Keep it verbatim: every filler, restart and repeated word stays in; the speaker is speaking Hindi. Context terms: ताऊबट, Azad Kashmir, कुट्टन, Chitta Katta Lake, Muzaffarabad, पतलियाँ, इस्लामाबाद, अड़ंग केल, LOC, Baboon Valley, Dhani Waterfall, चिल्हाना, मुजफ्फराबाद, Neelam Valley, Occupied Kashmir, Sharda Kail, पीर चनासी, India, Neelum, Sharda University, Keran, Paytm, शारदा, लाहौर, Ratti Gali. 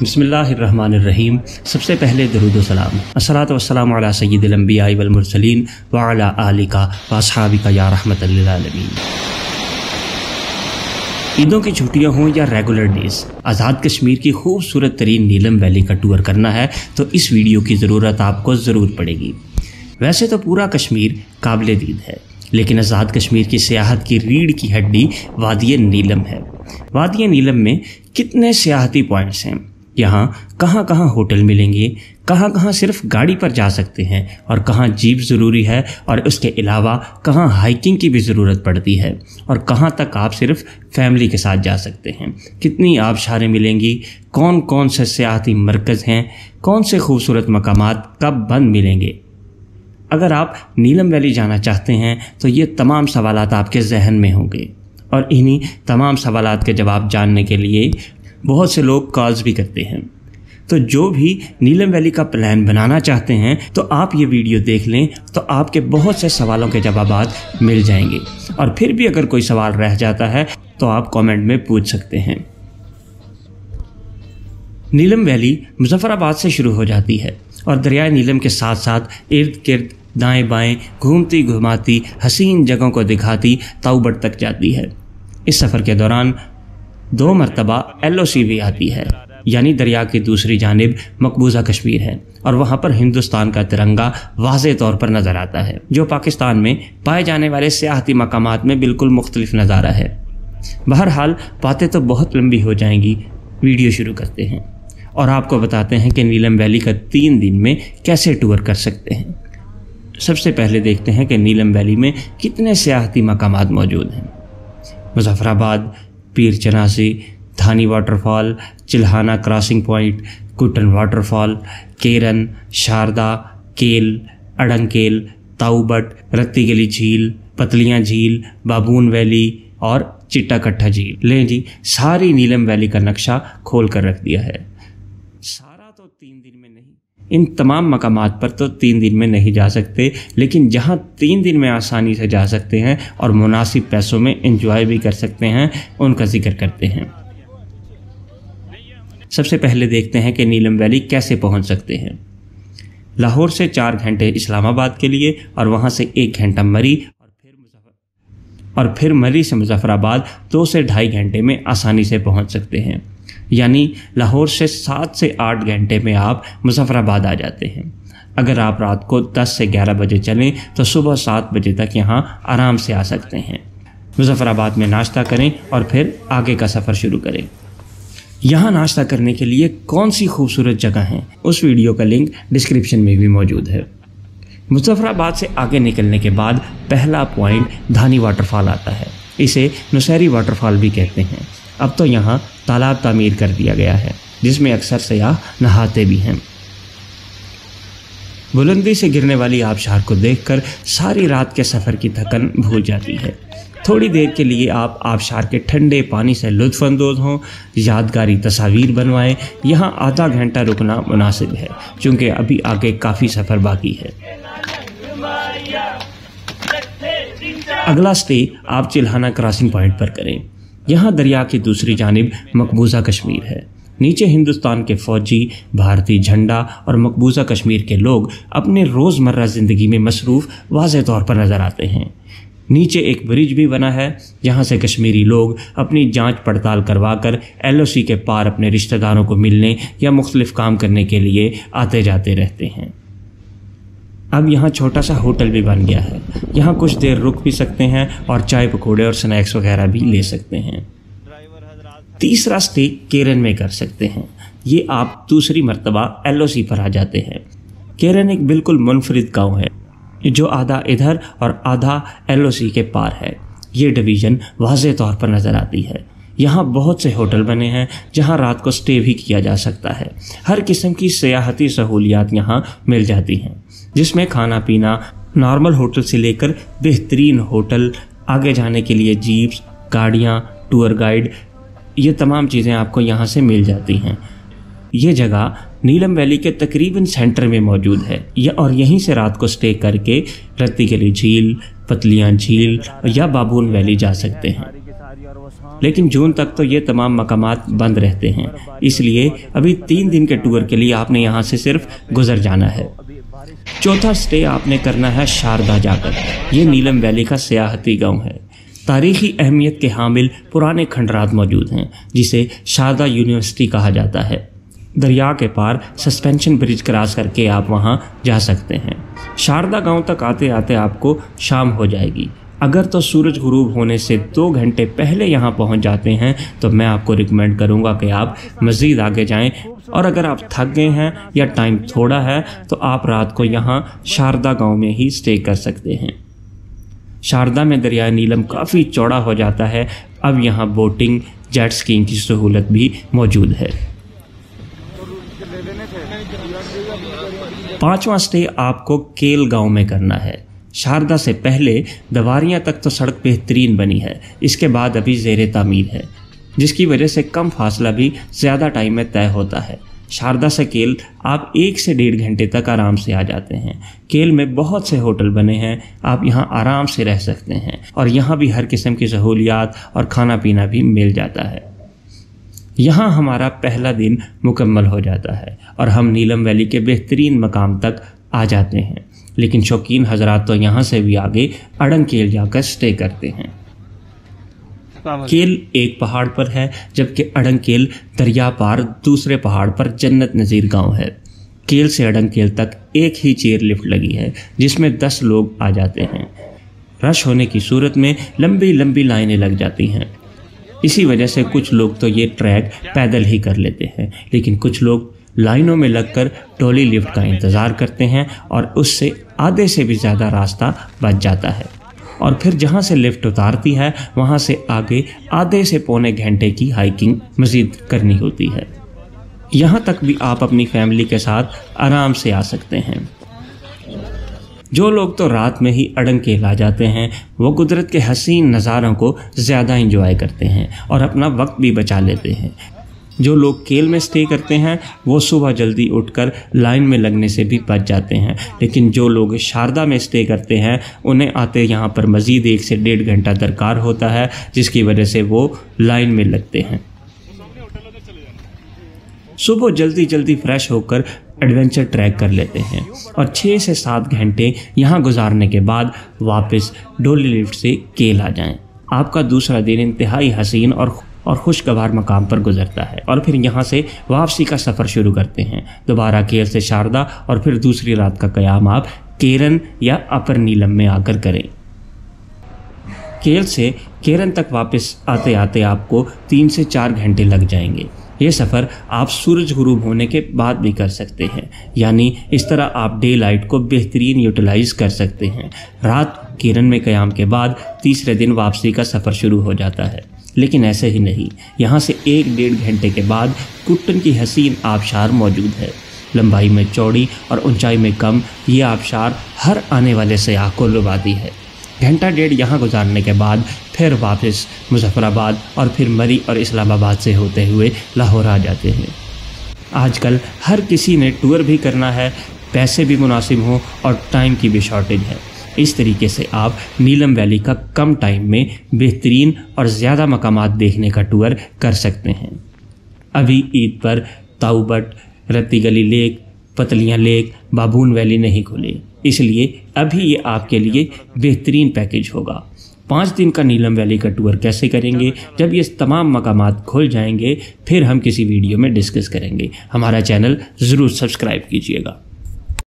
बिस्मिल्लाहिर्रहमानिर्रहीम। सबसे पहले दरूद व सलाम, अस्सलातु वस्सलामु अला सय्यिदिल अंबिया वल मुरसलीन व अला आलिका व अस्हाबिका या रहमतल लिल आलमीन। ईदों की छुट्टियां हों या रेगुलर डेज, आज़ाद कश्मीर की खूबसूरत तरीन नीलम वैली का टूर करना है तो इस वीडियो की ज़रूरत आपको ज़रूर पड़ेगी। वैसे तो पूरा कश्मीर काबिल दीद है, लेकिन आज़ाद कश्मीर की सियाहत की रीढ़ की हड्डी वादिय नीलम है। वादिय नीलम में कितने सियाहती पॉइंट्स हैं, यहाँ कहाँ कहाँ होटल मिलेंगे, कहाँ कहाँ सिर्फ गाड़ी पर जा सकते हैं और कहाँ जीप ज़रूरी है, और उसके अलावा कहाँ हाइकिंग की भी ज़रूरत पड़ती है और कहाँ तक आप सिर्फ फैमिली के साथ जा सकते हैं, कितनी आबशारें मिलेंगी, कौन कौन से सियाहती मरकज़ हैं, कौन से खूबसूरत मकामात कब बंद मिलेंगे। अगर आप नीलम वैली जाना चाहते हैं तो ये तमाम सवालात आपके जहन में होंगे और इन्हीं तमाम सवालात के जवाब जानने के लिए बहुत से लोग कॉल्स भी करते हैं। तो जो भी नीलम वैली का प्लान बनाना चाहते हैं तो आप ये वीडियो देख लें तो आपके बहुत से सवालों के जवाबात मिल जाएंगे, और फिर भी अगर कोई सवाल रह जाता है तो आप कमेंट में पूछ सकते हैं। नीलम वैली मुजफ्फराबाद से शुरू हो जाती है और दरियाए नीलम के साथ साथ इर्द गिर्द दाएं बाएं घूमती घुमाती हसीन जगहों को दिखाती ताउबट तक जाती है। इस सफ़र के दौरान दो मरतबा एल ओ सी भी आती है, यानी दरिया की दूसरी जानिब मकबूजा कश्मीर है, और वहाँ पर हिंदुस्तान का तिरंगा वाज़े तौर पर नज़र आता है, जो पाकिस्तान में पाए जाने वाले सियाहती मकामात में बिल्कुल मुख्तलिफ नज़ारा है। बहरहाल बातें तो बहुत लंबी हो जाएंगी, वीडियो शुरू करते हैं और आपको बताते हैं कि नीलम वैली का तीन दिन में कैसे टूर कर सकते हैं। सबसे पहले देखते हैं कि नीलम वैली में कितने सियाहती मकामात मौजूद हैं। मुजफ्फराबाद, पीर चनासी, Dhani waterfall, चिल्हाना crossing point, Kutton waterfall, Keran, शारदा Kel, अड़ंग केल, ताऊबट, Ratti Gali झील, पतलियाँ झील, बाबून वैली और चिट्टा कट्ठा झील। लें जी, सारी नीलम वैली का नक्शा खोल कर रख दिया है। सारा तो तीन दिन में नहीं, इन तमाम मकामात पर तो तीन दिन में नहीं जा सकते, लेकिन जहाँ तीन दिन में आसानी से जा सकते हैं और मुनासिब पैसों में एंजॉय भी कर सकते हैं, उनका जिक्र करते हैं। सबसे पहले देखते हैं कि नीलम वैली कैसे पहुँच सकते हैं। लाहौर से चार घंटे इस्लामाबाद के लिए और वहाँ से एक घंटा मरी और फिर मुजफ्फर और फिर मरी से मुजफ्फराबाद दो से ढाई घंटे में आसानी से पहुँच सकते हैं, यानी लाहौर से सात से आठ घंटे में आप मुजफ्फराबाद आ जाते हैं। अगर आप रात को दस से ग्यारह बजे चलें तो सुबह सात बजे तक यहाँ आराम से आ सकते हैं। मुजफ्फराबाद में नाश्ता करें और फिर आगे का सफ़र शुरू करें। यहाँ नाश्ता करने के लिए कौन सी खूबसूरत जगह हैं, उस वीडियो का लिंक डिस्क्रिप्शन में भी मौजूद है। मुजफ्फराबाद से आगे निकलने के बाद पहला पॉइंट धानी वाटरफॉल आता है, इसे नुसैरी वाटरफॉल भी कहते हैं। अब तो यहाँ तालाब तामीर कर दिया गया है, जिसमें अक्सर सयाह नहाते भी हैं। बुलंदी से गिरने वाली आबशार को देखकर सारी रात के सफ़र की थकन भूल जाती है। थोड़ी देर के लिए आप आबशार के ठंडे पानी से लुत्फानंदोज हों, यादगारी तस्वीर बनवाएं। यहाँ आधा घंटा रुकना मुनासिब है, क्योंकि अभी आगे काफ़ी सफ़र बाकी है। अगला स्टे आप चिल्हाना क्रॉसिंग पॉइंट पर करें। यहाँ दरिया की दूसरी जानिब मकबूजा कश्मीर है। नीचे हिंदुस्तान के फौजी, भारतीय झंडा और मकबूजा कश्मीर के लोग अपने रोज़मर्रा ज़िंदगी में मसरूफ़ वाज़े तौर पर नज़र आते हैं। नीचे एक ब्रिज भी बना है, यहाँ से कश्मीरी लोग अपनी जांच पड़ताल करवा कर एल ओ सी के पार अपने रिश्तेदारों को मिलने या मुख्तलिफ काम करने के लिए आते जाते रहते हैं। अब यहाँ छोटा सा होटल भी बन गया है, यहाँ कुछ देर रुक भी सकते हैं और चाय पकौड़े और स्नैक्स वगैरह भी ले सकते हैं। तीसरा स्टे केरन में कर सकते हैं। ये आप दूसरी मरतबा एल ओ सी पर आ जाते हैं। केरन एक बिल्कुल मुनफरिद गाँव है, जो आधा इधर और आधा एल ओ सी के पार है। ये डिवीज़न वाज़े तौर पर नज़र आती है। यहाँ बहुत से होटल बने हैं जहाँ रात को स्टे भी किया जा सकता है। हर किस्म की सियाहती सहूलियात यहाँ मिल जाती हैं, जिसमें खाना पीना नॉर्मल होटल से लेकर बेहतरीन होटल, आगे जाने के लिए जीप्स, गाड़ियाँ, टूर गाइड, ये तमाम चीज़ें आपको यहाँ से मिल जाती हैं। ये जगह नीलम वैली के तकरीबन सेंटर में मौजूद है या और यहीं से रात को स्टे करके रत्ती गली झील, पतलियाँ झील या बाबून वैली जा सकते हैं। लेकिन जून तक तो ये तमाम मकामात बंद रहते हैं, इसलिए अभी तीन दिन के टूर के लिए आपने यहाँ से सिर्फ गुजर जाना है। चौथा स्टे आपने करना है शारदा जाकर। ये नीलम वैली का सियाहती गांव है। तारीखी अहमियत के हामिल पुराने खंडरात मौजूद हैं जिसे शारदा यूनिवर्सिटी कहा जाता है। दरिया के पार सस्पेंशन ब्रिज क्रॉस करके आप वहां जा सकते हैं। शारदा गांव तक आते आते आपको शाम हो जाएगी। अगर तो सूरज गुरूब होने से दो घंटे पहले यहाँ पहुँच जाते हैं तो मैं आपको रिकमेंड करूँगा कि आप मज़ीद आगे जाएं, और अगर आप थक गए हैं या टाइम थोड़ा है तो आप रात को यहाँ शारदा गांव में ही स्टे कर सकते हैं। शारदा में दरिया नीलम काफ़ी चौड़ा हो जाता है। अब यहाँ बोटिंग, जेट स्कीइंग की सहूलत भी मौजूद है। पाँचवा स्टे आपको केल गाँव में करना है। शारदा से पहले दवारियाँ तक तो सड़क बेहतरीन बनी है, इसके बाद अभी जेर तामीर है जिसकी वजह से कम फासला भी ज़्यादा टाइम में तय होता है। शारदा से केल आप एक से डेढ़ घंटे तक आराम से आ जाते हैं। केल में बहुत से होटल बने हैं, आप यहाँ आराम से रह सकते हैं और यहाँ भी हर किस्म की सहूलियात और खाना पीना भी मिल जाता है। यहाँ हमारा पहला दिन मुकम्मल हो जाता है और हम नीलम वैली के बेहतरीन मकाम तक आ जाते हैं। लेकिन शौकीन हजरात तो यहाँ से भी आगे अड़ंग केल जाकर स्टे करते हैं। केल एक पहाड़ पर है जबकि अड़ंग केल दरिया पार दूसरे पहाड़ पर जन्नत नज़ीर गांव है। केल से अड़ंग केल तक एक ही चेयर लिफ्ट लगी है जिसमें दस लोग आ जाते हैं। रश होने की सूरत में लंबी लंबी लाइनें लग जाती हैं, इसी वजह से कुछ लोग तो ये ट्रैक पैदल ही कर लेते हैं, लेकिन कुछ लोग लाइनों में लगकर टोली लिफ्ट का इंतज़ार करते हैं और उससे आधे से भी ज़्यादा रास्ता बच जाता है। और फिर जहाँ से लिफ्ट उतारती है वहाँ से आगे आधे से पौने घंटे की हाइकिंग मज़ीद करनी होती है। यहाँ तक भी आप अपनी फैमिली के साथ आराम से आ सकते हैं। जो लोग तो रात में ही अड़ंग केल आ जाते हैं वो कुदरत के हसीन नज़ारों को ज़्यादा इंजॉय करते हैं और अपना वक्त भी बचा लेते हैं। जो लोग केल में स्टे करते हैं वो सुबह जल्दी उठकर लाइन में लगने से भी बच जाते हैं, लेकिन जो लोग शारदा में स्टे करते हैं उन्हें आते यहाँ पर मज़ीद एक से डेढ़ घंटा दरकार होता है, जिसकी वजह से वो लाइन में लगते हैं। सुबह जल्दी जल्दी फ्रेश होकर एडवेंचर ट्रैक कर लेते हैं और छः से सात घंटे यहाँ गुजारने के बाद वापस डोली लिफ्ट से केल आ जाएँ। आपका दूसरा दिन इंतहाई हसीन और और खुशगवार मकाम पर गुजरता है और फिर यहाँ से वापसी का सफ़र शुरू करते हैं। दोबारा केल से शारदा और फिर दूसरी रात का क़याम आप केरन या अपर नीलम में आकर करें। केल से केरन तक वापस आते आते आपको तीन से चार घंटे लग जाएंगे। ये सफ़र आप सूरज गुरूब होने के बाद भी कर सकते हैं, यानी इस तरह आप डे लाइट को बेहतरीन यूटिलाइज़ कर सकते हैं। रात केरन में क़याम के बाद तीसरे दिन वापसी का सफ़र शुरू हो जाता है, लेकिन ऐसे ही नहीं, यहाँ से एक डेढ़ घंटे के बाद कुट्टन की हसीन आबशार मौजूद है। लंबाई में चौड़ी और ऊंचाई में कम, ये आबशार हर आने वाले सयाह को लुभाती है। घंटा डेढ़ यहाँ गुजारने के बाद फिर वापस मुजफ्फराबाद और फिर मरी और इस्लामाबाद से होते हुए लाहौर आ जाते हैं। आजकल हर किसी ने टूर भी करना है, पैसे भी मुनासिब हों और टाइम की भी शॉर्टेज है। इस तरीके से आप नीलम वैली का कम टाइम में बेहतरीन और ज़्यादा मकामात देखने का टूर कर सकते हैं। अभी ईद पर ताऊबट, Ratti Gali lake, Patlian lake, बाबून valley नहीं खुले, इसलिए अभी ये आपके लिए बेहतरीन पैकेज होगा। पाँच दिन का नीलम वैली का टूर कैसे करेंगे, जब ये तमाम मकामात खुल जाएंगे फिर हम किसी वीडियो में डिस्कस करेंगे। हमारा चैनल ज़रूर सब्सक्राइब कीजिएगा।